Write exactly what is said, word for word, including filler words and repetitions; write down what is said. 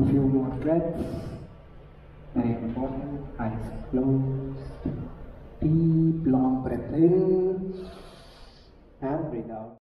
a few more breaths. Very important. Eyes closed. Deep, long breath in and breathe out.